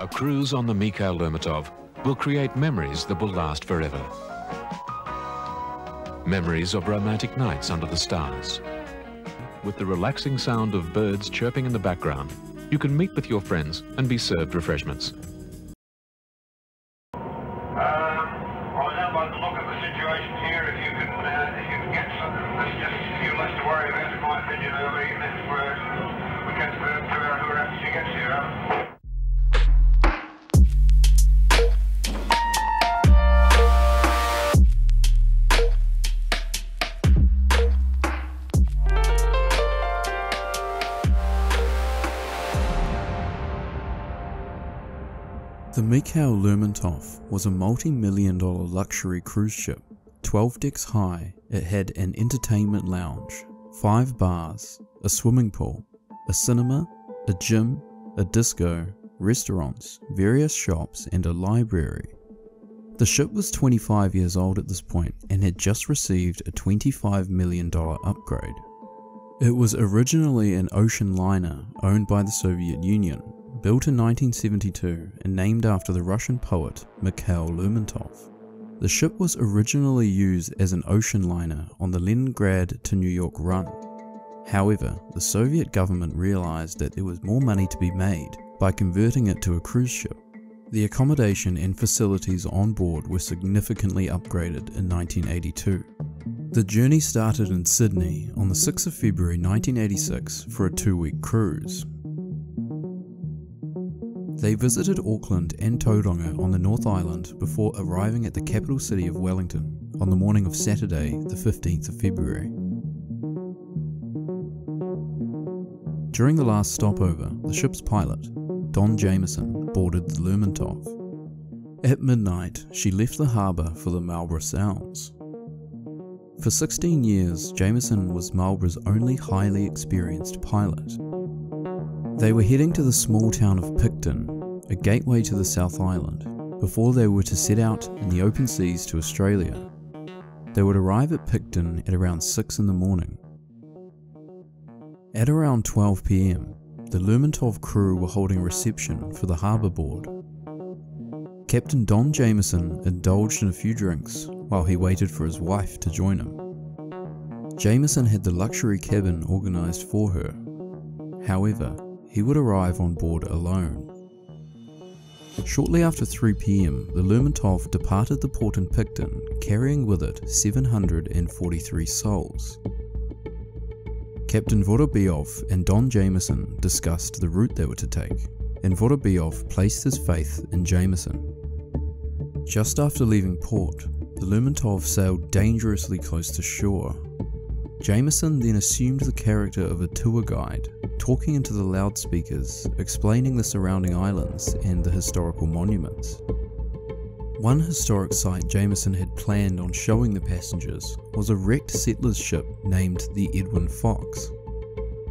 A cruise on the Mikhail Lermontov will create memories that will last forever. Memories of romantic nights under the stars. With the relaxing sound of birds chirping in the background, you can meet with your friends and be served refreshments. Well, now, by the look of the situation here, if you can get something, there's just a few less to worry about, in my opinion, over even if we get to Arahura after she gets here. The Mikhail Lermontov was a multi-million-dollar luxury cruise ship. 12 decks high, it had an entertainment lounge, 5 bars, a swimming pool, a cinema, a gym, a disco, restaurants, various shops and a library. The ship was 25 years old at this point and had just received a $25 million upgrade. It was originally an ocean liner owned by the Soviet Union, built in 1972 and named after the Russian poet Mikhail Lermontov. The ship was originally used as an ocean liner on the Leningrad to New York run. However, the Soviet government realized that there was more money to be made by converting it to a cruise ship. The accommodation and facilities on board were significantly upgraded in 1982. The journey started in Sydney on the 6th of February 1986 for a 2-week cruise. They visited Auckland and Tauranga on the North Island before arriving at the capital city of Wellington on the morning of Saturday, the 15th of February. During the last stopover, the ship's pilot, Don Jamieson, boarded the Lermontov. At midnight, she left the harbour for the Marlborough Sounds. For 16 years, Jamieson was Marlborough's only highly experienced pilot. They were heading to the small town of Picton, a gateway to the South Island, before they were to set out in the open seas to Australia. They would arrive at Picton at around 6 in the morning. At around 12 PM, the Lermontov crew were holding reception for the Harbour Board. Captain Don Jamieson indulged in a few drinks while he waited for his wife to join him. Jamieson had the luxury cabin organised for her. However, he would arrive on board alone. Shortly after 3 PM, the Lermontov departed the port in Picton, carrying with it 743 souls. Captain Vorobyov and Don Jamieson discussed the route they were to take, and Vorobyov placed his faith in Jamieson. Just after leaving port, the Lermontov sailed dangerously close to shore. Jamieson then assumed the character of a tour guide, talking into the loudspeakers, explaining the surrounding islands and the historical monuments. One historic site Jamieson had planned on showing the passengers was a wrecked settler's ship named the Edwin Fox.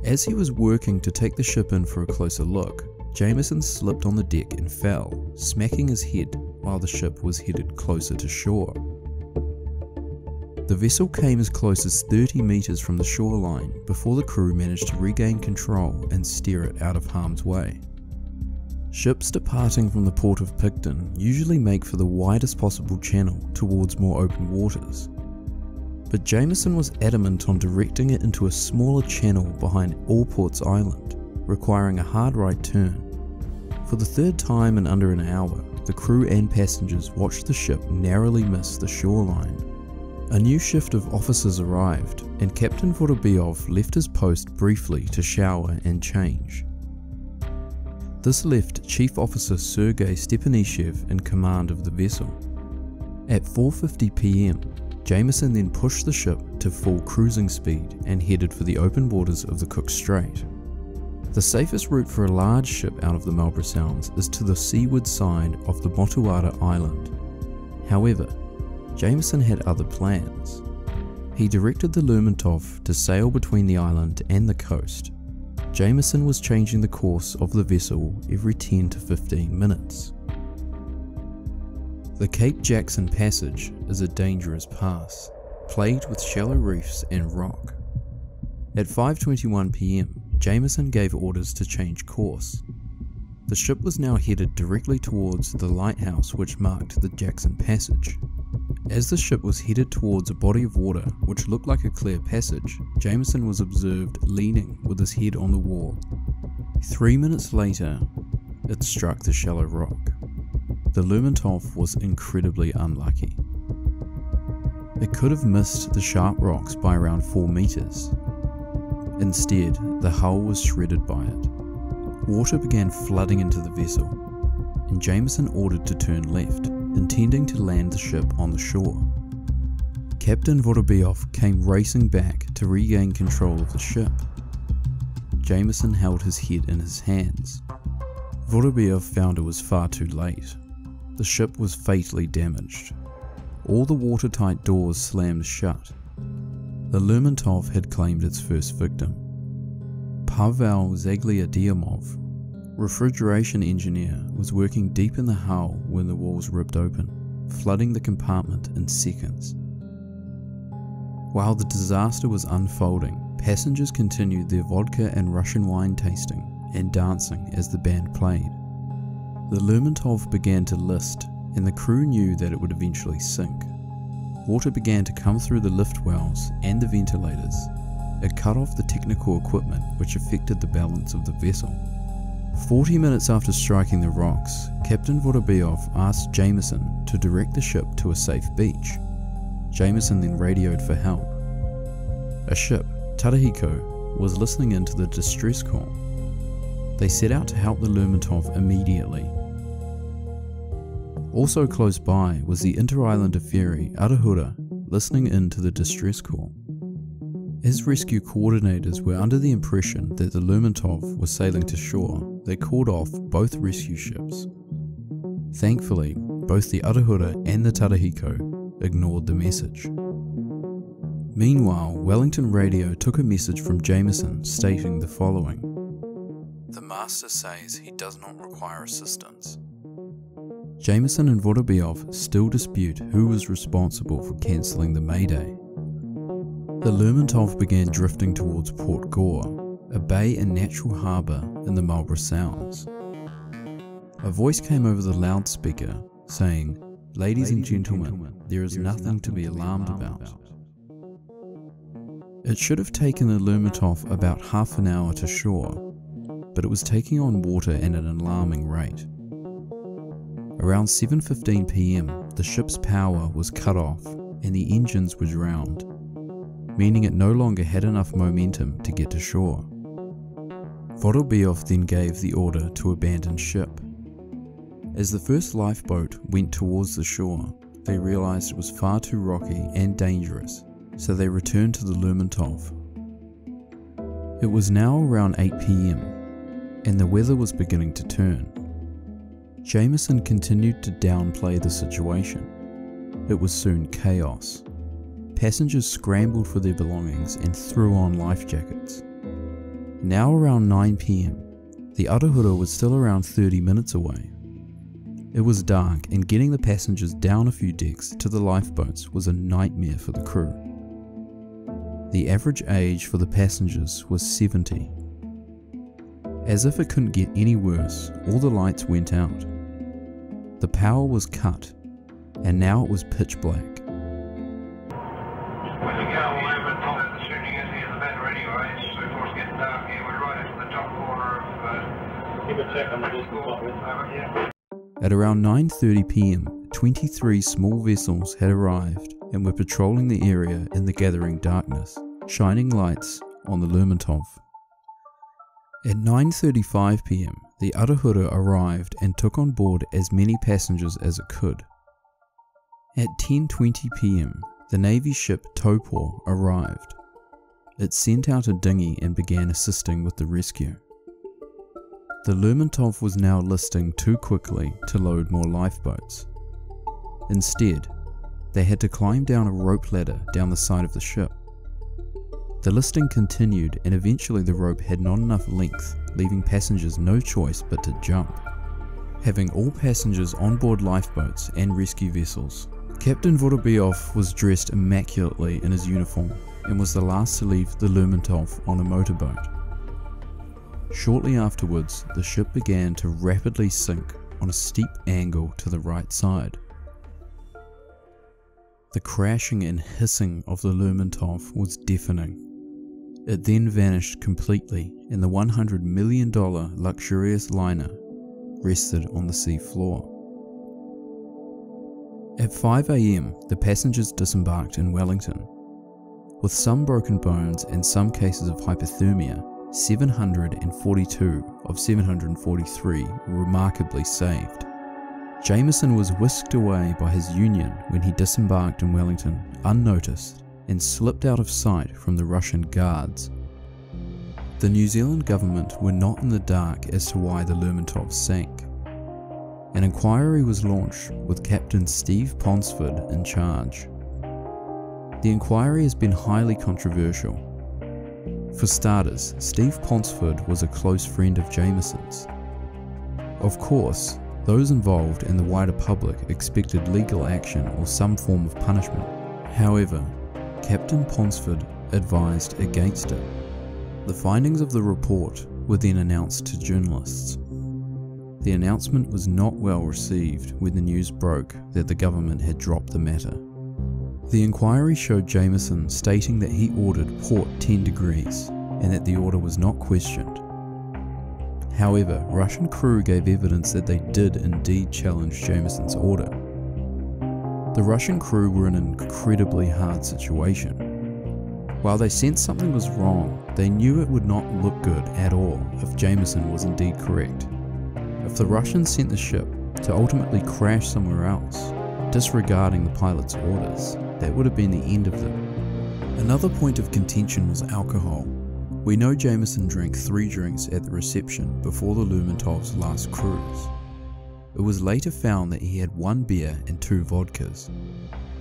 As he was working to take the ship in for a closer look, Jamieson slipped on the deck and fell, smacking his head while the ship was headed closer to shore. The vessel came as close as 30 meters from the shoreline before the crew managed to regain control and steer it out of harm's way. Ships departing from the port of Picton usually make for the widest possible channel towards more open waters, but Jamieson was adamant on directing it into a smaller channel behind Allport's Island, requiring a hard right turn. For the third time in under an hour, the crew and passengers watched the ship narrowly miss the shoreline. A new shift of officers arrived, and Captain Vorobyov left his post briefly to shower and change. This left Chief Officer Sergei Stepanishchev in command of the vessel. At 4:50 PM, Jamieson then pushed the ship to full cruising speed and headed for the open waters of the Cook Strait. The safest route for a large ship out of the Marlborough Sounds is to the seaward side of the Motuara Island. However, Jamieson had other plans. He directed the Lermontov to sail between the island and the coast. Jamieson was changing the course of the vessel every 10 to 15 minutes. The Cape Jackson Passage is a dangerous pass, plagued with shallow reefs and rock. At 5:21 PM, Jamieson gave orders to change course. The ship was now headed directly towards the lighthouse which marked the Jackson Passage. As the ship was headed towards a body of water which looked like a clear passage, Jamieson was observed leaning with his head on the wall. 3 minutes later, it struck the shallow rock. The Lermontov was incredibly unlucky. It could have missed the sharp rocks by around 4 meters. Instead, the hull was shredded by it. Water began flooding into the vessel, and Jamieson ordered to turn left, intending to land the ship on the shore. Captain Vorobyov came racing back to regain control of the ship. Jamieson held his head in his hands. Vorobyov found it was far too late. The ship was fatally damaged. All the watertight doors slammed shut. The Lermontov had claimed its first victim. Pavel Zagliadiyamov, refrigeration engineer, was working deep in the hull when the walls ripped open, flooding the compartment in seconds. While the disaster was unfolding, passengers continued their vodka and Russian wine tasting and dancing as the band played. The Lermontov began to list, and the crew knew that it would eventually sink. Water began to come through the lift wells and the ventilators. It cut off the technical equipment, which affected the balance of the vessel. 40 minutes after striking the rocks, Captain Vorobyov asked Jamieson to direct the ship to a safe beach. Jamieson then radioed for help. A ship, Tarahiko, was listening into the distress call. They set out to help the Lermontov immediately. Also close by was the inter-islander ferry Arahura, listening in to the distress call. As rescue coordinators were under the impression that the Lermontov was sailing to shore, they called off both rescue ships. Thankfully, both the Arahura and the Tarahiko ignored the message. Meanwhile, Wellington Radio took a message from Jamieson stating the following. The master says he does not require assistance. Jamieson and Vorobyov still dispute who was responsible for cancelling the Mayday. The Lermontov began drifting towards Port Gore, a bay and natural harbour in the Marlborough Sounds. A voice came over the loudspeaker saying, Ladies and gentlemen, there is nothing to be alarmed about. It should have taken the Lermontov about half an hour to shore, but it was taking on water at an alarming rate. Around 7:15 PM, the ship's power was cut off and the engines were drowned, meaning it no longer had enough momentum to get to shore. Vorobyov then gave the order to abandon ship. As the first lifeboat went towards the shore, they realized it was far too rocky and dangerous, so they returned to the Lermontov. It was now around 8 PM, and the weather was beginning to turn. Jamieson continued to downplay the situation. It was soon chaos. Passengers scrambled for their belongings and threw on life jackets. Now around 9 PM, the Arahura was still around 30 minutes away. It was dark, and getting the passengers down a few decks to the lifeboats was a nightmare for the crew. The average age for the passengers was 70. As if it couldn't get any worse, all the lights went out. The power was cut, and now it was pitch black. At around 9:30 PM, 23 small vessels had arrived and were patrolling the area in the gathering darkness, shining lights on the Lermontov. At 9:35 PM, the Arahura arrived and took on board as many passengers as it could. At 10:20 PM, the Navy ship Topor arrived. It sent out a dinghy and began assisting with the rescue. The Lermontov was now listing too quickly to load more lifeboats. Instead, they had to climb down a rope ladder down the side of the ship. The listing continued, and eventually the rope had not enough length, leaving passengers no choice but to jump. Having all passengers on board lifeboats and rescue vessels, Captain Vorobyov was dressed immaculately in his uniform and was the last to leave the Lermontov on a motorboat. Shortly afterwards, the ship began to rapidly sink on a steep angle to the right side. The crashing and hissing of the Lermontov was deafening. It then vanished completely, and the $100 million luxurious liner rested on the sea floor. At 5 AM, the passengers disembarked in Wellington. With some broken bones and some cases of hypothermia, 742 of 743 were remarkably saved. Jamieson was whisked away by his Union when he disembarked in Wellington unnoticed and slipped out of sight from the Russian guards. The New Zealand government were not in the dark as to why the Lermontov sank. An inquiry was launched with Captain Steve Ponsford in charge. The inquiry has been highly controversial. For starters, Steve Ponsford was a close friend of Jamieson's. Of course, those involved and the wider public expected legal action or some form of punishment. However, Captain Ponsford advised against it. The findings of the report were then announced to journalists. The announcement was not well received when the news broke that the government had dropped the matter. The inquiry showed Jamieson stating that he ordered port 10 degrees and that the order was not questioned. However, Russian crew gave evidence that they did indeed challenge Jamieson's order. The Russian crew were in an incredibly hard situation. While they sensed something was wrong, they knew it would not look good at all if Jamieson was indeed correct. If the Russians sent the ship to ultimately crash somewhere else, disregarding the pilot's orders, that would have been the end of them. Another point of contention was alcohol. We know Jamieson drank 3 drinks at the reception before the Lermontov's last cruise. It was later found that he had 1 beer and 2 vodkas.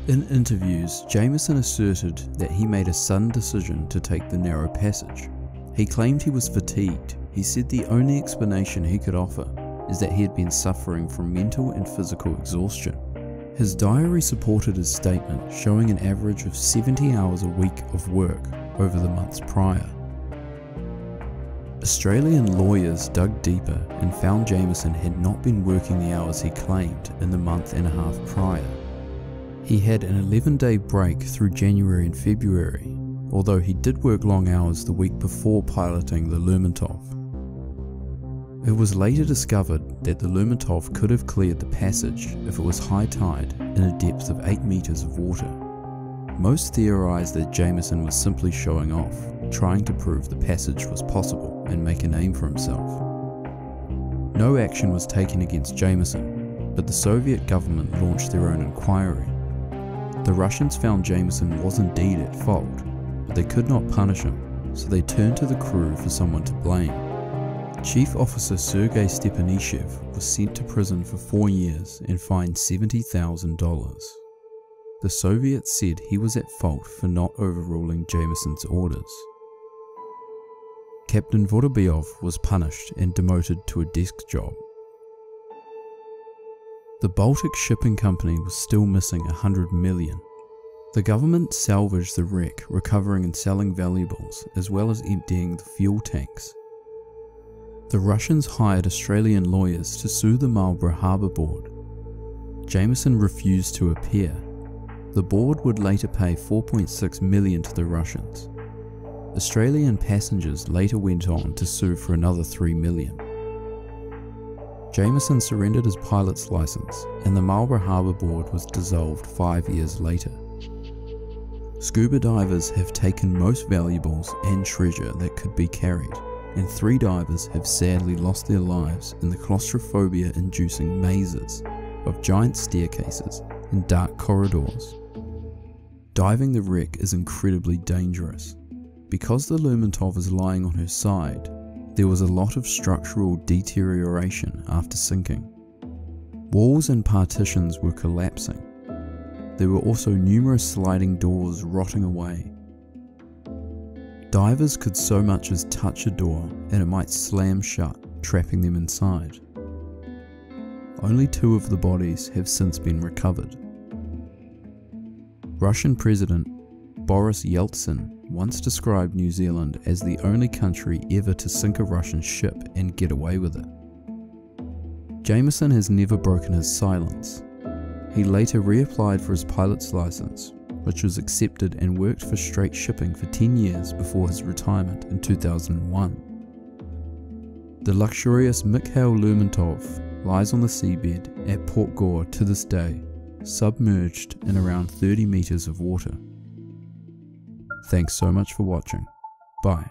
In interviews, Jamieson asserted that he made a sudden decision to take the narrow passage. He claimed he was fatigued. He said the only explanation he could offer is that he had been suffering from mental and physical exhaustion. His diary supported his statement, showing an average of 70 hours a week of work over the months prior. Australian lawyers dug deeper and found Jamieson had not been working the hours he claimed in the month and a half prior. He had an 11-day break through January and February, although he did work long hours the week before piloting the Lermontov. It was later discovered that the Lermontov could have cleared the passage if it was high tide in a depth of 8 metres of water. Most theorised that Jamieson was simply showing off, trying to prove the passage was possible and make a name for himself. No action was taken against Jamieson, but the Soviet government launched their own inquiry. The Russians found Jamieson was indeed at fault, but they could not punish him, so they turned to the crew for someone to blame. Chief Officer Sergei Stepanishchev was sent to prison for 4 years and fined $70,000. The Soviets said he was at fault for not overruling Jamieson's orders. Captain Vorobyov was punished and demoted to a desk job. The Baltic Shipping Company was still missing $100 million. The government salvaged the wreck, recovering and selling valuables, as well as emptying the fuel tanks. The Russians hired Australian lawyers to sue the Marlborough Harbour Board. Jamieson refused to appear. The board would later pay $4.6 million to the Russians. Australian passengers later went on to sue for another $3 million. Jamieson surrendered his pilot's license, and the Marlborough Harbour Board was dissolved 5 years later. Scuba divers have taken most valuables and treasure that could be carried, and 3 divers have sadly lost their lives in the claustrophobia-inducing mazes of giant staircases and dark corridors. Diving the wreck is incredibly dangerous. Because the Lermontov is lying on her side, there was a lot of structural deterioration after sinking. Walls and partitions were collapsing. There were also numerous sliding doors rotting away. Divers could so much as touch a door and it might slam shut, trapping them inside. Only 2 of the bodies have since been recovered. Russian President Boris Yeltsin once described New Zealand as the only country ever to sink a Russian ship and get away with it. Jamieson has never broken his silence. He later reapplied for his pilot's license, which was accepted, and worked for Strait Shipping for 10 years before his retirement in 2001. The luxurious Mikhail Lermontov lies on the seabed at Port Gore to this day, submerged in around 30 meters of water. Thanks so much for watching. Bye.